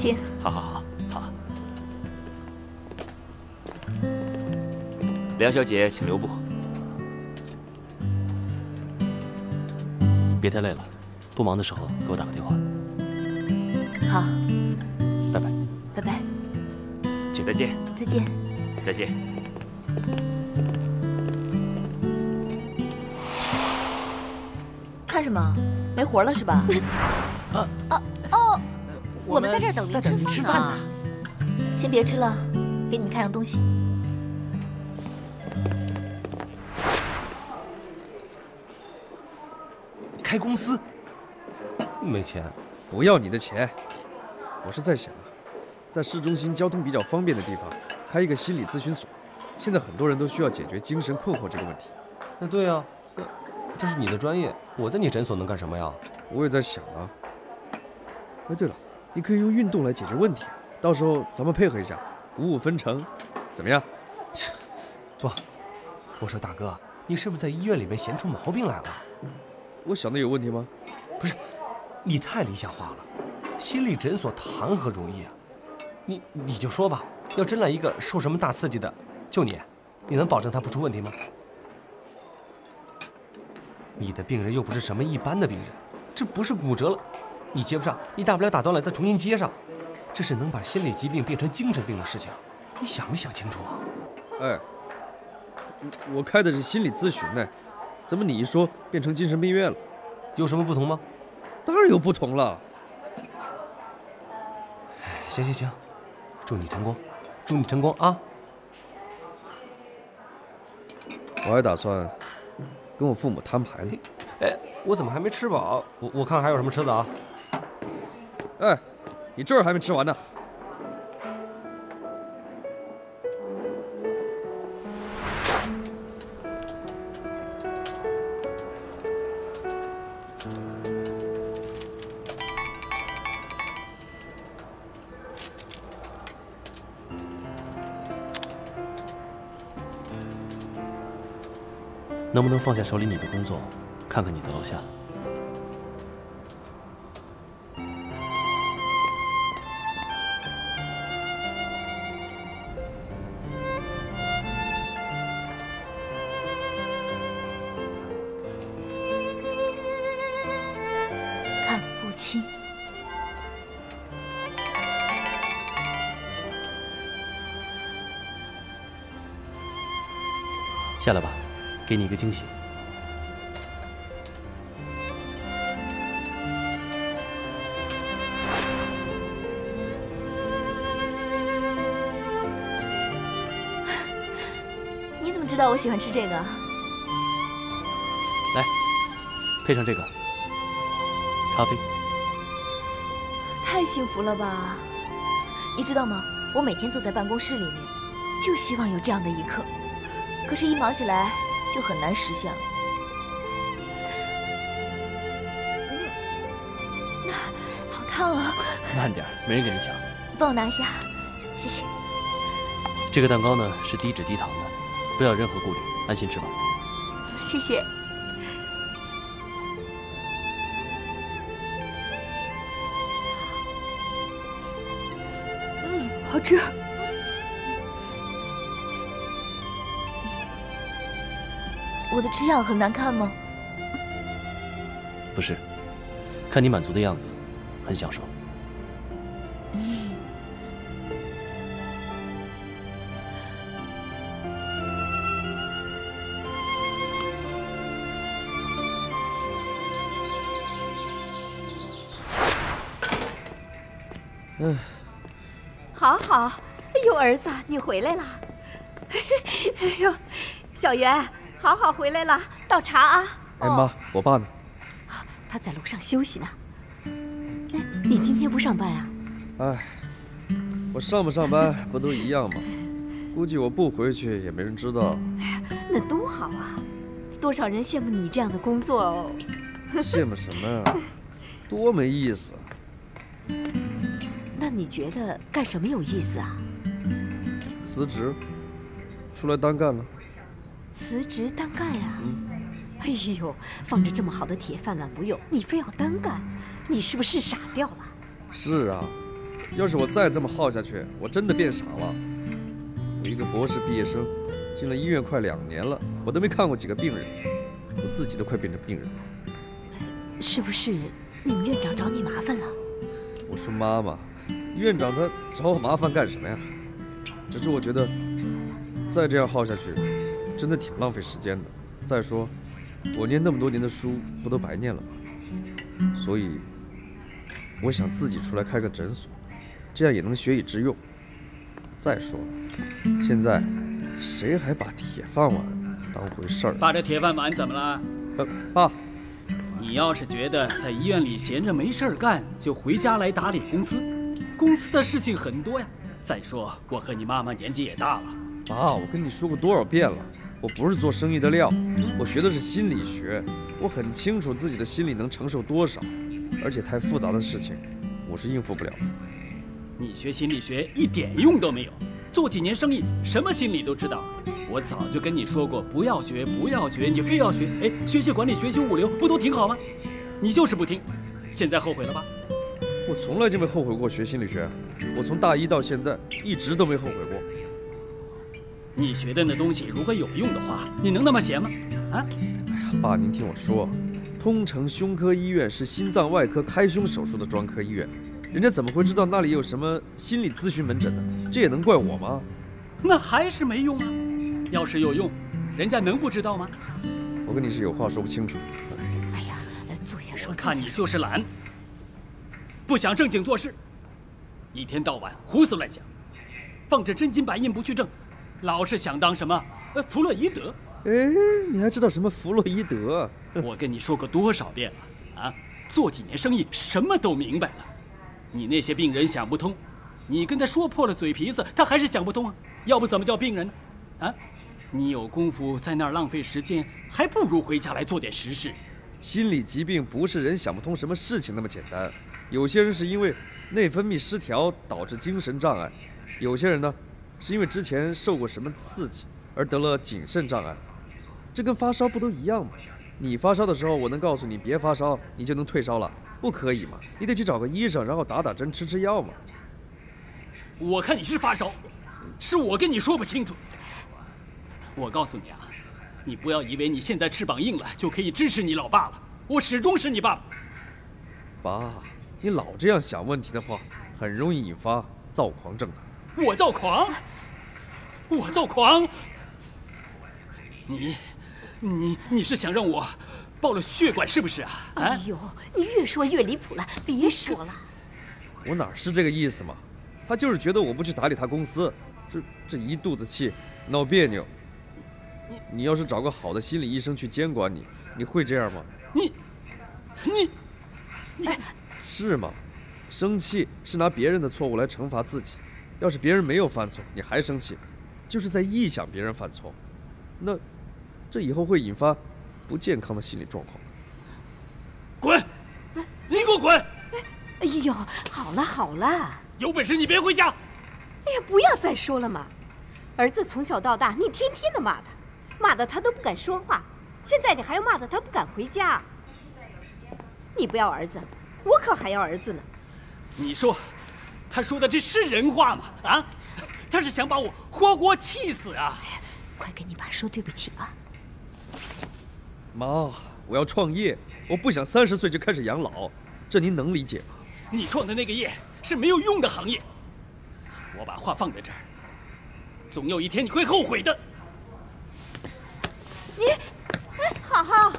请。好。梁小姐，请留步。别太累了，不忙的时候给我打个电话。好。拜拜。拜拜。请再见。再见。再见。看什么？没活了是吧？我们在这儿等您吃饭呢。先别吃了，给你们看样东西。开公司？没钱？不要你的钱。我是在想，在市中心交通比较方便的地方开一个心理咨询所。现在很多人都需要解决精神困惑这个问题。那对啊，这是你的专业，我在你诊所能干什么呀？我也在想啊。哎，对了，你可以用运动来解决问题，到时候咱们配合一下，五五分成，怎么样？不，我说大哥，你是不是在医院里面闲出毛病来了？我想的有问题吗？不是，你太理想化了。心理诊所谈何容易啊！你就说吧，要真来一个受什么大刺激的，就你能保证他不出问题吗？你的病人又不是什么一般的病人，这不是骨折了，你接不上，你大不了打断了再重新接上，这是能把心理疾病变成精神病的事情，你想没想清楚啊？哎，我开的是心理咨询呢，怎么你一说变成精神病院了？有什么不同吗？当然有不同了。哎，行，祝你成功啊！我还打算。跟我父母摊牌了。哎，我怎么还没吃饱？我看还有什么吃的啊？哎，你这儿还没吃完呢。能不能放下手里你的工作，看看你的楼下？看不清。下来吧。给你一个惊喜。你怎么知道我喜欢吃这个？来，配上这个咖啡。太幸福了吧！你知道吗？我每天坐在办公室里面，就希望有这样的一刻，可是，一忙起来。就很难实现了。好烫啊！慢点，没人给你抢。帮我拿一下，谢谢。这个蛋糕呢是低脂低糖的，不要有任何顾虑，安心吃吧。谢谢。好吃。我的吃样很难看吗？不是，看你满足的样子，很享受。好，哎呦，儿子，你回来了。哎呦，小袁。好，回来了，倒茶啊！哎妈，我爸呢？他在楼上休息呢。哎，你今天不上班啊？哎，我上不上班不都一样吗？估计我不回去也没人知道。那多好啊！多少人羡慕你这样的工作哦。羡慕什么呀？多没意思。那你觉得干什么有意思啊？辞职，出来单干了。辞职单干呀、啊？哎呦，放着这么好的铁饭碗不用，你非要单干，你是不是傻掉了？是啊，要是我再这么耗下去，我真的变傻了。我一个博士毕业生，进了医院快2年了，我都没看过几个病人，我自己都快变成病人了。是不是你们院长找你麻烦了？我说妈妈，院长他找我麻烦干什么呀？只是我觉得，再这样耗下去，真的挺浪费时间的。再说，我念那么多年的书，不都白念了吗？所以，我想自己出来开个诊所。 这样也能学以致用。再说了，现在谁还把铁饭碗当回事儿？爸，这铁饭碗怎么了？爸，你要是觉得在医院里闲着没事儿干，就回家来打理公司。公司的事情很多呀。再说我和你妈妈年纪也大了。爸，我跟你说过多少遍了，我不是做生意的料，我学的是心理学，我很清楚自己的心理能承受多少，而且太复杂的事情，我是应付不了。 你学心理学一点用都没有，做几年生意，什么心理都知道。我早就跟你说过，不要学，不要学，你非要学，哎，学学管理，学学物流，不都挺好吗？你就是不听，现在后悔了吧？我从来就没后悔过学心理学，我从大一到现在一直都没后悔过。你学的那东西如果有用的话，你能那么闲吗？啊？哎呀，爸，您听我说，通城胸科医院是心脏外科开胸手术的专科医院。 人家怎么会知道那里有什么心理咨询门诊呢？这也能怪我吗？那还是没用啊！要是有用，人家能不知道吗？我跟你是有话说不清楚。哎呀，坐下说。看你就是懒，不想正经做事，一天到晚胡思乱想，放着真金白银不去挣，老是想当什么弗洛伊德。哎，你还知道什么弗洛伊德？我跟你说过多少遍了啊！做几年生意，什么都明白了。 你那些病人想不通，你跟他说破了嘴皮子，他还是想不通啊！要不怎么叫病人呢？啊，你有功夫在那儿浪费时间，还不如回家来做点实事。心理疾病不是人想不通什么事情那么简单，有些人是因为内分泌失调导致精神障碍，有些人呢是因为之前受过什么刺激而得了谨慎障碍，这跟发烧不都一样吗？你发烧的时候，我能告诉你别发烧，你就能退烧了。 不可以嘛？你得去找个医生，然后打打针、吃吃药嘛。我看你是发烧，是我跟你说不清楚。我告诉你啊，你不要以为你现在翅膀硬了就可以支持你老爸了，我始终是你爸爸。爸，你老这样想问题的话，很容易引发躁狂症的。我躁狂？我躁狂？你是想让我？ 爆了血管是不是啊？哎呦，你越说越离谱了，别说了。我哪是这个意思嘛？他就是觉得我不去打理他公司，这一肚子气，闹别扭。你要是找个好的心理医生去监管你，你会这样吗？你，是吗？生气是拿别人的错误来惩罚自己，要是别人没有犯错，你还生气，就是在臆想别人犯错，那这以后会引发。 不健康的心理状况。滚！你给我滚！哎呦，好了好了，有本事你别回家！哎呀，不要再说了嘛！儿子从小到大，你天天的骂他，骂得他都不敢说话。现在你还要骂得他不敢回家。你不要儿子，我可还要儿子呢。你说，他说的这是人话吗？啊，他是想把我活活气死啊！哎、快跟你爸说对不起吧。 妈，我要创业，我不想30岁就开始养老，这您能理解吗？你创的那个业是没有用的行业。我把话放在这儿，总有一天你会后悔的。你，哎，好好，